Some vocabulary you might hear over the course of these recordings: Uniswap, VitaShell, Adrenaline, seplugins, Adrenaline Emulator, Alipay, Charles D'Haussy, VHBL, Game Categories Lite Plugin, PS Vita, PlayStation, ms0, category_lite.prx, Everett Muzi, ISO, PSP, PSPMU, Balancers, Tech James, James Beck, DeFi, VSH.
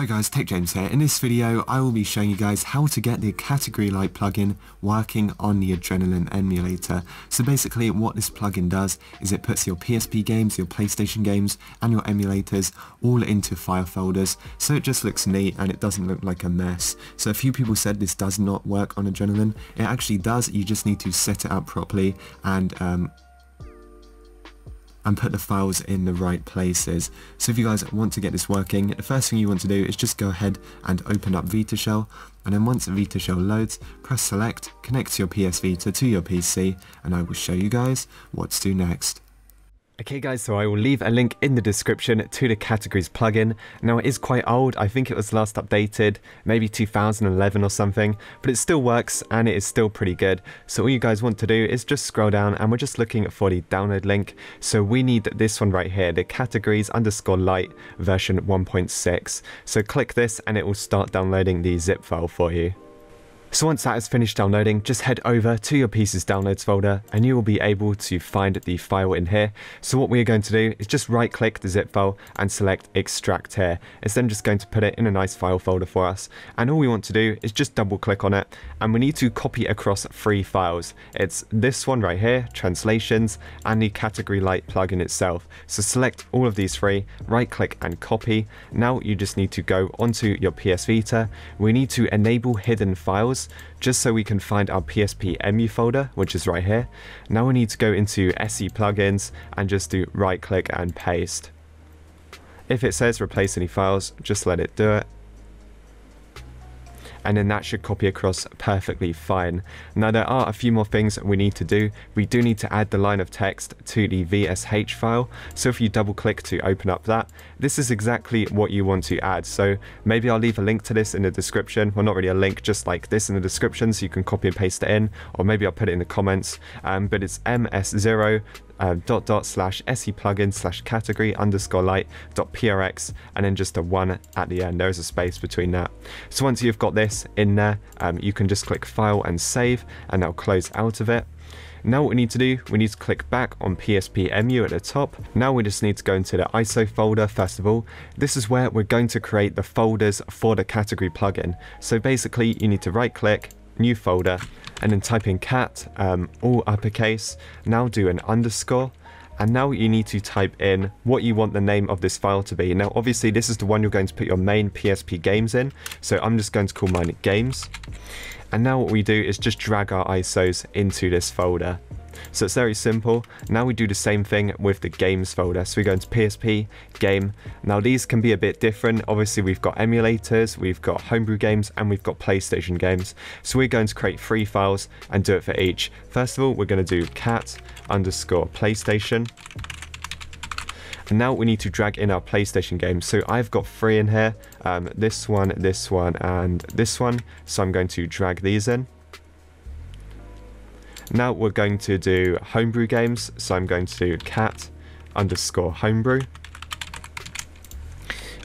Hi guys, Tech James here. In this video I will be showing you guys how to get the Category Lite plugin working on the Adrenaline emulator. So basically what this plugin does is it puts your PSP games, your PlayStation games and your emulators all into file folders, so it just looks neat and it doesn't look like a mess. So a few people said this does not work on Adrenaline. It actually does, you just need to set it up properly and put the files in the right places. So if you guys want to get this working, the first thing you want to do is just go ahead and open up VitaShell, and then once VitaShell loads, press select, connect your PS Vita to your PC, and I will show you guys what to do next. Okay guys, so I will leave a link in the description to the Categories plugin. Now it is quite old, I think it was last updated, maybe 2011 or something, but it still works and it is still pretty good. So all you guys want to do is just scroll down and we're just looking for the download link. So we need this one right here, the categories_lite version 1.6. So click this and it will start downloading the zip file for you. So once that is finished downloading, just head over to your PC's downloads folder and you will be able to find the file in here. So what we are going to do is just right click the zip file and select extract here. It's then just going to put it in a nice file folder for us, and all we want to do is just double click on it and we need to copy across three files. It's this one right here, translations, and the Category Lite plugin itself. So select all of these three, right click and copy. Now you just need to go onto your PS Vita. We need to enable hidden files just so we can find our PSPMU folder, which is right here. Now we need to go into seplugins and just do right click and paste. If it says replace any files, just let it do it. And then that should copy across perfectly fine. Now there are a few more things we need to do. We do need to add the line of text to the VSH file. So if you double click to open up that, this is exactly what you want to add. So maybe I'll leave a link to this in the description. Well, not really a link, just like this in the description so you can copy and paste it in, or maybe I'll put it in the comments, but it's ms0 /seplugin/category_lite.prx and then just a 1 at the end. There is a space between that. So once you've got this in there, you can just click file and save, and that'll close out of it. Now what we need to do, we need to click back on PSPMU at the top. Now we just need to go into the ISO folder first of all. This is where we're going to create the folders for the category plugin. So basically you need to right click, new folder, and then type in cat, all uppercase, now do an underscore, and now you need to type in what you want the name of this file to be. Now obviously this is the one you're going to put your main PSP games in, so I'm just going to call mine games. And now what we do is just drag our ISOs into this folder. So it's very simple. Now we do the same thing with the games folder. So we go into PSP, game. Now these can be a bit different. Obviously we've got emulators, we've got homebrew games, and we've got PlayStation games. So we're going to create three files and do it for each. First of all, we're going to do cat_PlayStation. And now we need to drag in our PlayStation games. So I've got three in here, this one, and this one. So I'm going to drag these in. Now we're going to do homebrew games, so I'm going to do cat_homebrew.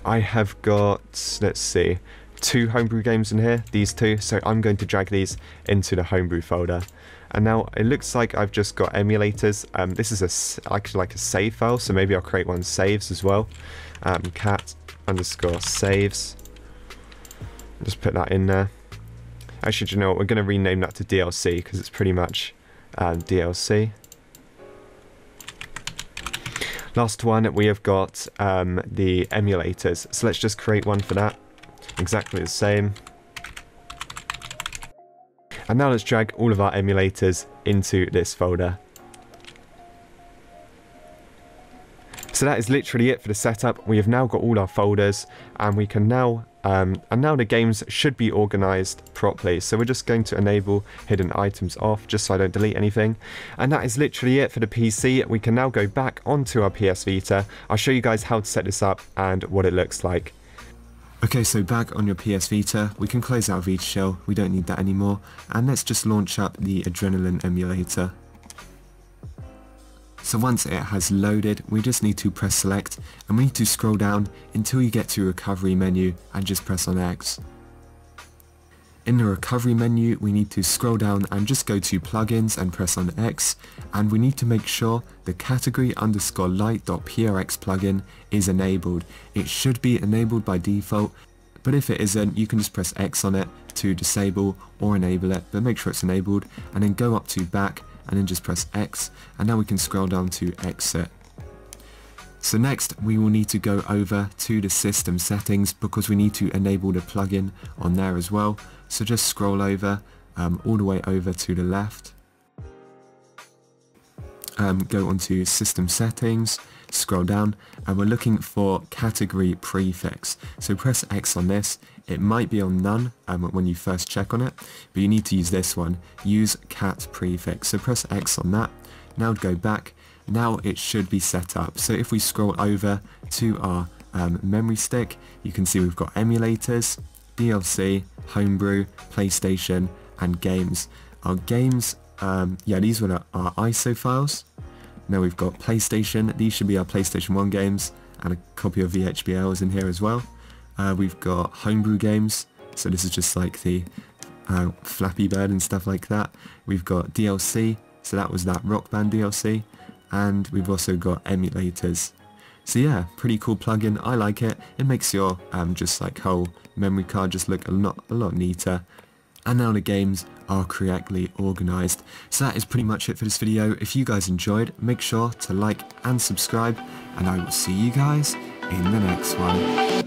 I have got, let's see, two homebrew games in here, these two, so I'm going to drag these into the homebrew folder. And now it looks like I've just got emulators. This is actually like a save file, so maybe I'll create one saves as well. Cat_saves. Just put that in there. Actually, do you know what? We're going to rename that to DLC because it's pretty much DLC. Last one, we have got the emulators. So let's just create one for that. Exactly the same. And now let's drag all of our emulators into this folder. So that is literally it for the setup. We have now got all our folders and we can now and now the games should be organized properly. So we're just going to enable hidden items off just so I don't delete anything. And that is literally it for the PC. We can now go back onto our PS Vita. I'll show you guys how to set this up and what it looks like. Okay, so back on your PS Vita, we can close out VitaShell. We don't need that anymore. And let's just launch up the Adrenaline emulator. So once it has loaded, we just need to press select and we need to scroll down until you get to recovery menu and just press on X. In the recovery menu, we need to scroll down and just go to plugins and press on X, and we need to make sure the category_lite.prx plugin is enabled. It should be enabled by default, but if it isn't, you can just press X on it to disable or enable it, but make sure it's enabled, and then go up to back and then just press X, and now we can scroll down to exit. So next we will need to go over to the system settings because we need to enable the plugin on there as well. So just scroll over all the way over to the left. Go onto system settings, scroll down, and we're looking for category prefix. So press X on this. It might be on none when you first check on it, but you need to use this one. Use cat prefix. So press X on that. Now go back. Now it should be set up. So if we scroll over to our memory stick, you can see we've got emulators, DLC, homebrew, PlayStation, and games. Our games, these were our ISO files. Now we've got PlayStation. These should be our PlayStation 1 games, and a copy of VHBL is in here as well. We've got homebrew games. So this is just like the Flappy Bird and stuff like that. We've got DLC. So that was that Rock Band DLC. And we've also got emulators. So yeah, pretty cool plugin. I like it. It makes your whole memory card just look a lot neater. And now the games are correctly organized. So that is pretty much it for this video. If you guys enjoyed, make sure to like and subscribe, and I will see you guys in the next one.